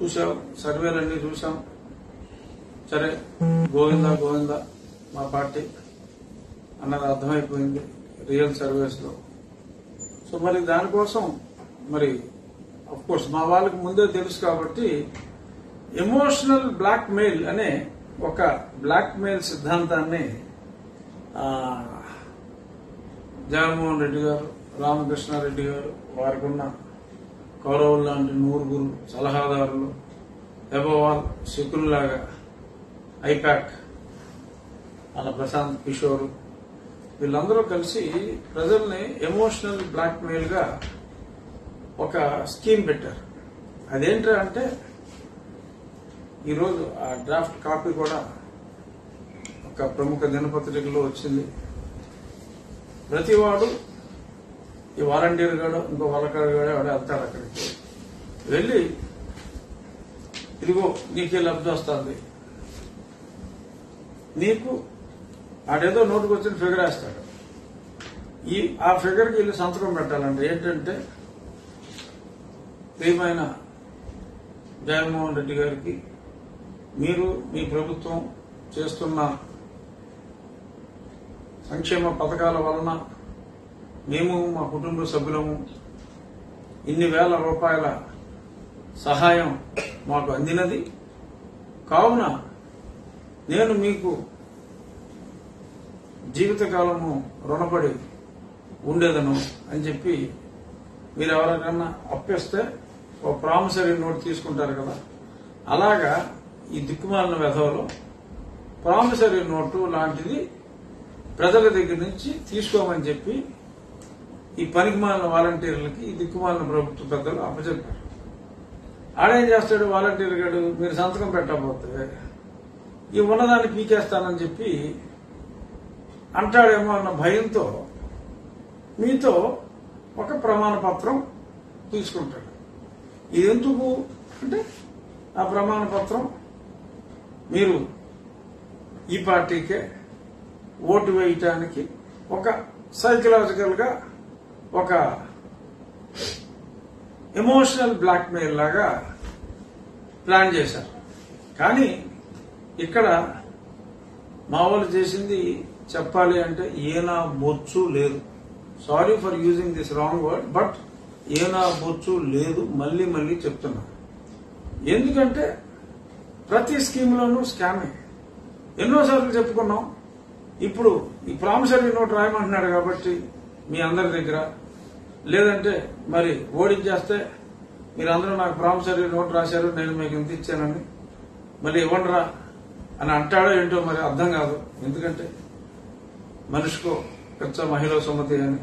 చూసాం, సర్వేలన్నీ చూసాం. సరే గోవిందా గోవిందా మా పార్టీ అన్నది అర్థమైపోయింది రియల్ సర్వేస్ లో. సో మరి దానికోసం మరి అఫ్ కోర్స్ మా వాళ్ళకి ముందే తెలుసు కాబట్టి ఎమోషనల్ బ్లాక్ మెయిల్ అనే ఒక బ్లాక్ మెయిల్ సిద్ధాంతాన్ని జగన్మోహన్ రెడ్డి గారు, రామకృష్ణారెడ్డి గారు, వారికి ఉన్న కౌరవులు లాంటి నూరుగురు సలహాదారులు, ఎబోవాల్ శకుల్లాగా, ఐపాక్ అలా ప్రశాంత్ కిషోర్, వీళ్ళందరూ కలిసి ప్రజల్ని ఎమోషనల్ బ్లాక్ మెయిల్ గా ఒక స్కీమ్ పెట్టారు. అదేంటా అంటే ఈరోజు ఆ డ్రాఫ్ట్ కాపీ కూడా ఒక ప్రముఖ దినపత్రికలో వచ్చింది. ప్రతివాడు ఈ వాలంటీర్ గాడు ఇంకో వాళ్ళకాడు గాడో వాడు వెళ్తాడు అక్కడికి వెళ్ళి ఇదిగో నీకే లబ్ధి వస్తుంది, నీకు ఆడేదో నోటుకు వచ్చిన ఫిగర్ వేస్తాడు, ఈ ఆ ఫిగర్కి వెళ్ళి సంతకం పెట్టాలండి. ఏంటంటే ప్రియమైన జగన్మోహన్ రెడ్డి గారికి మీరు మీ ప్రభుత్వం చేస్తున్న సంక్షేమ పథకాల వలన మేము మా కుటుంబ సభ్యులము ఇన్ని వేల రూపాయల సహాయం మాకు అందినది, కావున నేను మీకు జీవితకాలము రుణపడి ఉండేదను అని చెప్పి మీరు ఎవరికన్నా అప్పేస్తే ఒక ప్రామిసరీ నోట్ తీసుకుంటారు కదా, అలాగా ఈ దిక్కుమాలిన వ్యధంలో ప్రామిసరీ నోటు లాంటిది ప్రజల దగ్గర నుంచి తీసుకోమని చెప్పి ఈ పనికిమాలిన వాలంటీర్లకి ఈ దిక్కుమాలిన ప్రభుత్వ పెద్దలు అప్పచెప్పారు. ఆడేం చేస్తాడు వాలంటీర్ గారు, మీరు సంతకం పెట్టకపోతే ఈ ఉన్నదాన్ని పీకేస్తానని చెప్పి అంటాడేమో అన్న భయంతో మీతో ఒక ప్రమాణ పత్రం తీసుకుంటాడు. ఇది ఎందుకు అంటే ఆ ప్రమాణ పత్రం మీరు ఈ పార్టీకే ఓటు వేయటానికి ఒక సైకలాజికల్ గా ఒక ఎమోషనల్ బ్లాక్ మెయిల్ లాగా ప్లాన్ చేశారు. కానీ ఇక్కడ మా వాళ్ళు చేసింది చెప్పాలి అంటే ఏనా బొచ్చు లేదు, sorry for using this wrong word but ఏనా బొచ్చు లేదు, మళ్లీ మళ్లీ చెప్తున్నా. ఎందుకంటే ప్రతి స్కీమ్లోనూ స్కామే, ఎన్నోసార్లు చెప్పుకున్నాం. ఇప్పుడు ఈ ప్రామిసరీ నోట్ రాయమంటున్నాడు కాబట్టి మీ అందరి దగ్గర, లేదంటే మరి ఓడించేస్తే మీరు అందరూ నాకు ప్రామిసరీ నోట్ రాశారు నేను మీకు ఇంత ఇచ్చానని మళ్ళీ ఇవ్వండిరా అని అంటాడో ఏంటో మరి అర్థం కాదు. ఎందుకంటే మనిషికో పెద్ద మహిళ సుమతి అని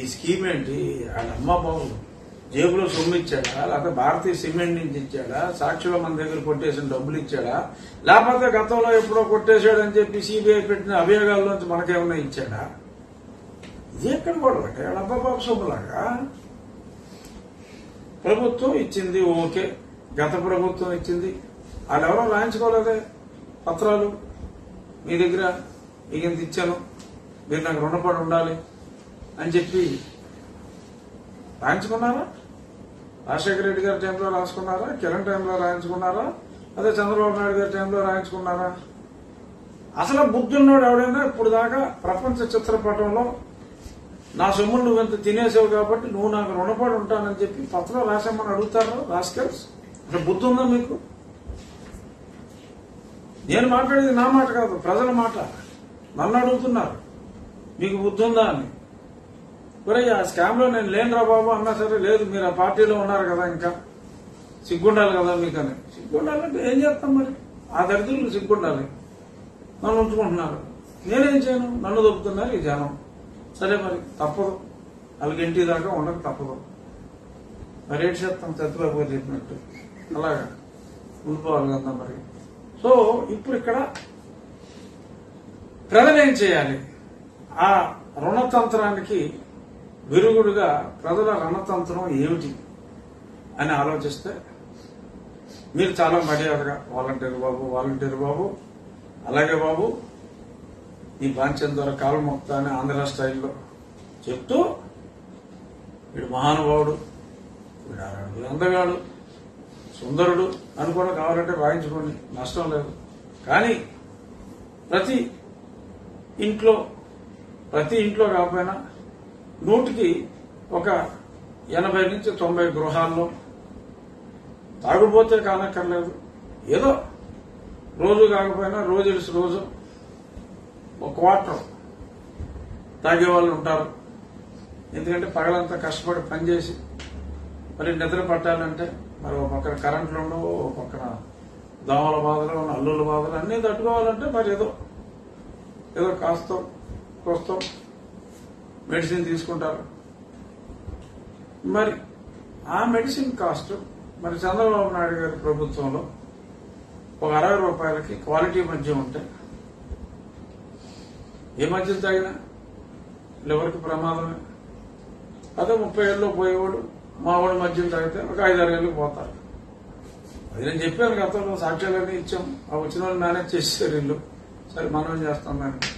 ఈ స్కీమ్ ఏంటి, వాళ్ళ అమ్మ బాబు జేబులో సొమ్ము ఇచ్చాడా, లేకపోతే భారతీయ సిమెంట్ నుంచి ఇచ్చాడా, సాక్షుల మన దగ్గర కొట్టేసిన డబ్బులు ఇచ్చాడా, లేకపోతే గతంలో ఎప్పుడో కొట్టేశాడని చెప్పి సిబిఐ పెట్టిన అభియోగాల్లోంచి మనకేమన్నా ఇచ్చాడా, ఇది ఎక్కడ గొడవ అంటే వాళ్ళ అబ్బా బాబు సొమ్ములాగా. ప్రభుత్వం ఇచ్చింది ఓకే, గత ప్రభుత్వం ఇచ్చింది, వాళ్ళు ఎవరో రాయించుకోలేదే పత్రాలు, మీ దగ్గర మీకు ఇంత ఇచ్చాను మీరు నాకు రుణపడి ఉండాలి అని చెప్పి రాయించుకున్నారా? రాజశేఖర రెడ్డి గారి టైంలో రాసుకున్నారా, కిరణ్ టైంలో రాయించుకున్నారా, అదే చంద్రబాబు నాయుడు గారి టైంలో రాయించుకున్నారా? అసలు బుద్ధున్నోడు ఎవడైనా ఇప్పుడు దాకా ప్రపంచ చిత్రపటంలో నా సొమ్ములు నువ్వెంత తినేసావు కాబట్టి నువ్వు నాకు రుణపడి ఉంటానని చెప్పి పత్రం రాసామని అడుగుతారు రాస్కల్స్, అసలు బుద్ధి ఉందా మీకు? నేను మాట్లాడేది నా మాట కాదు, ప్రజల మాట, నన్ను అడుగుతున్నారు మీకు బుద్ధి ఉందా అని. మరి ఆ స్కామ్ లో నేను లేనురా బాబు అన్నా సరే, లేదు మీరు ఆ పార్టీలో ఉన్నారు కదా ఇంకా సిగ్గుండాలి కదా మీకని. సిగ్గుండాలంటే ఏం చేస్తాం మరి, ఆ దరిద్రులు సిగ్గుండాలి, నన్ను ఉంచుకుంటున్నారు, నేనేం చేయను, నన్ను దొబ్బుతున్నారు ఈ జనం. సరే మరి తప్పదు, వాళ్ళకి ఇంటి దాకా ఉండక తప్పదు, మరి ఏం చేస్తాం చచ్చిబాబు గారు చెప్పినట్టు అలాగా ఉండిపోవాలి కదా మరి. సో ఇప్పుడు ఇక్కడ ప్రజలు ఏం చేయాలి, ఆ రుణతంత్రానికి విరుగుడుగా ప్రజల రణతంత్రం ఏమిటి అని ఆలోచిస్తే మీరు చాలా మర్యాదగా వాలంటీర్ బాబు వాలంటీర్ బాబు అలాగే బాబు ఈ బాంఛం ద్వారా కాలు మొక్తా అని ఆంధ్ర స్టైల్లో చెప్తూ వీడు మహానుభావుడు, వీడు అందగాడు, సుందరుడు అని కూడా కావాలంటే వాయించుకోండి, నష్టం లేదు. కానీ ప్రతి ఇంట్లో కాకపోయినా 180 నుంచి 90 గృహాల్లో తాగుబోతే కానక్కర్లేదు, ఏదో రోజు కాకపోయినా రోజు 1/4 తాగేవాళ్ళు ఉంటారు. ఎందుకంటే పగలంతా కష్టపడి పనిచేసి మరి నిద్ర పట్టాలంటే మరి ఒక పక్కన కరెంట్లు ఉండవు, ఒక పక్కన దోమల బాధలు, అల్లుల బాధలు అన్నీ తట్టుకోవాలంటే మరి ఏదో కాస్త కోస్త మెడిసిన్ తీసుకుంటారు. మరి ఆ మెడిసిన్ కాస్ట్ మరి చంద్రబాబు నాయుడు గారి ప్రభుత్వంలో ఒక 60 రూపాయలకి క్వాలిటీ మద్యం ఉంటే ఏ మద్యం తాగినా లివర్కి ప్రమాదమే. అదే 30 ఏళ్ళలో పోయేవాడు మావాడు మద్యం తాగితే ఒక 5-6 ఏళ్ళకి పోతారు. అది నేను చెప్పాను, గతంలో సాక్ష్యాలన్నీ ఇచ్చాం. ఆ వచ్చిన వాళ్ళు మేనేజ్ చేసేసారు వీళ్ళు, సరే మనం చేస్తాం దానికి.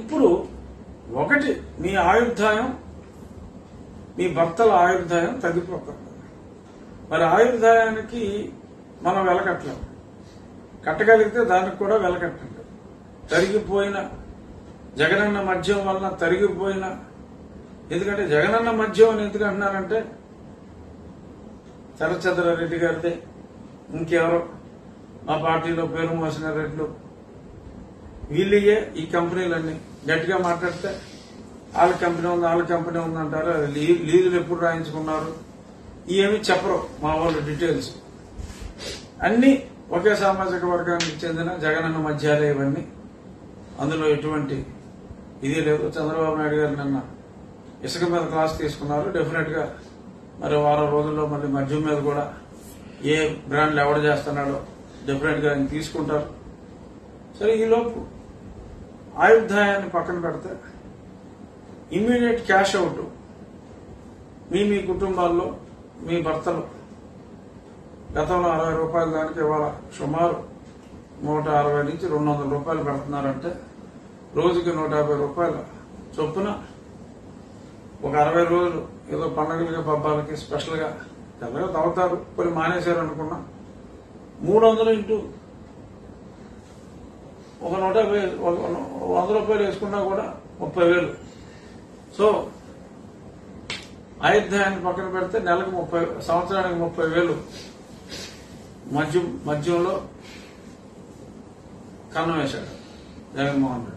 ఇప్పుడు ఒకటి మీ ఆయుర్దాయం, మీ భర్తల ఆయుర్దాయం తగ్గిపోతుంది. మరి ఆయుర్దాయానికి మనం వెలకట్టలేము, కట్టగలిగితే దానికి కూడా వెలకట్టండి. తరిగిపోయిన జగనన్న మద్యం వలన తరిగిపోయిన, ఎందుకంటే జగనన్న మద్యం అని ఎందుకంటున్నారంటే చంద్రచంద్రారెడ్డి గారిదే, ఇంకెవరో మా పార్టీలో పేరు మోసిన రెడ్లు వీళ్ళయే ఈ కంపెనీలన్నీ. గట్టిగా మాట్లాడితే వాళ్ళ కంపెనీ ఉంది అంటారు, లీజులు ఎప్పుడు రాయించుకున్నారు ఏమి చెప్పరు మా వాళ్ళు. డీటెయిల్స్ అన్ని ఒకే సామాజిక వర్గానికి చెందిన జగనన్న మధ్యాలే ఇవన్నీ, అందులో ఎటువంటి ఇది లేదు. చంద్రబాబు నాయుడు గారు నిన్న ఇసుక మీద క్లాస్ తీసుకున్నారు, డెఫినెట్ గా మరి 10 రోజుల్లో మళ్ళీ మద్యం మీద కూడా ఏ బ్రాండ్లు ఎవరు చేస్తున్నాడో డెఫినెట్ గా ఆయన తీసుకుంటారు. సరే ఈలోపు ఆయుర్దాయాన్ని పక్కన పెడితే ఇమ్మీడియట్ క్యాష్ అవుట్ మీ కుటుంబాల్లో మీ భర్తలు గతంలో 60 రూపాయల దానికి ఇవాళ సుమారు 160 నుంచి 200 రూపాయలు పెడుతున్నారంటే రోజుకి 150 రూపాయల చొప్పున ఒక 60 రోజులు ఏదో పండుగలకి పబ్బాలకి స్పెషల్గా ఎలాగో తవ్వుతారు, కొన్ని మానేశారు అనుకున్నా 300 ఇంటూ 100 రూపాయలు వేసుకున్నా కూడా 30,000. సో ఆయుర్దాయాన్ని పక్కన పెడితే నెలకు 30 సంవత్సరానికి 30,000 మద్యంలో కన్నం వేశాడు జగన్మోహన్ రెడ్డి.